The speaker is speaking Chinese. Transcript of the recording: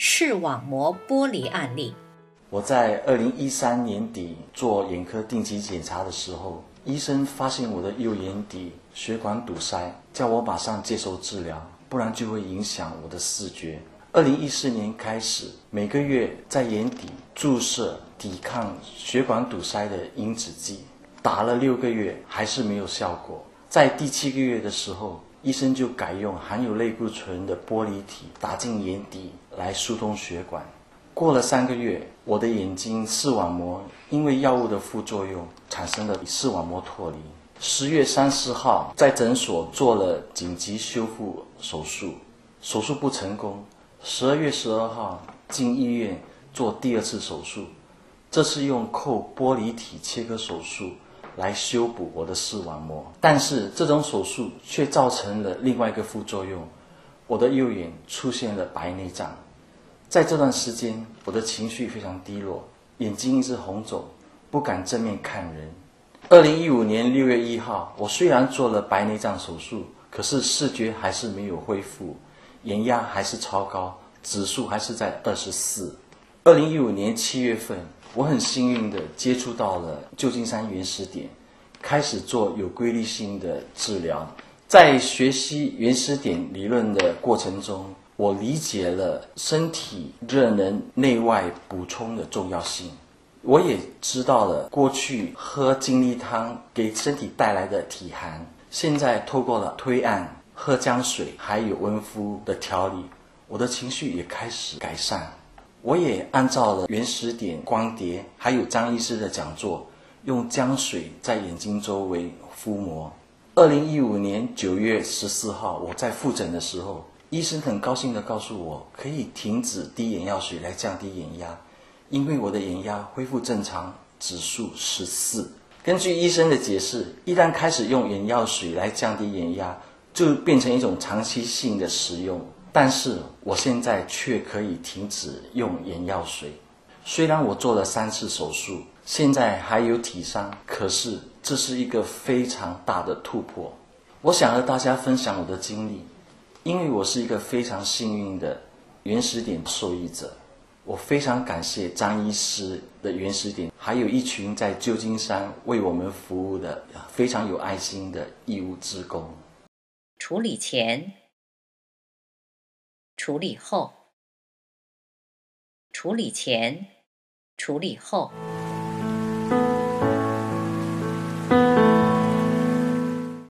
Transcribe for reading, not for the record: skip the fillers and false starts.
视网膜剥离案例。我在2013年底做眼科定期检查的时候，医生发现我的右眼底血管堵塞，叫我马上接受治疗，不然就会影响我的视觉。2014年开始，每个月在眼底注射抵抗血管堵塞的因子剂，打了6个月还是没有效果。在第7个月的时候，医生就改用含有类固醇的玻璃体打进眼底来疏通血管。过了3个月，我的眼睛视网膜因为药物的副作用产生了视网膜脱离。10月30号在诊所做了紧急修复手术，手术不成功。12月12号进医院做第2次手术，这次用扣玻璃体切割手术来修补我的视网膜，但是这种手术却造成了另外一个副作用，我的右眼出现了白内障。在这段时间，我的情绪非常低落，眼睛一直红肿，不敢正面看人。2015年6月1号，我虽然做了白内障手术，可是视觉还是没有恢复，眼压还是超高，指数还是在24。2015年7月份，我很幸运地接触到了旧金山原始点，开始做有规律性的治疗。在学习原始点理论的过程中，我理解了身体热能内外补充的重要性，我也知道了过去喝精力汤给身体带来的体寒，现在透过了推按、喝姜水还有温敷的调理，我的情绪也开始改善。我也按照了原始点光碟还有张医师的讲座，用姜水在眼睛周围敷膜。2015年9月14号，我在复诊的时候，医生很高兴地告诉我可以停止滴眼药水来降低眼压，因为我的眼压恢复正常，指数14。根据医生的解释，一旦开始用眼药水来降低眼压，就变成一种长期性的使用。但是我现在却可以停止用眼药水，虽然我做了3次手术，现在还有体伤，可是这是一个非常大的突破。我想和大家分享我的经历，因为我是一个非常幸运的原始点受益者。我非常感谢张医师的原始点，还有一群在旧金山为我们服务的非常有爱心的义务志工。处理前、处理后、处理前、处理后。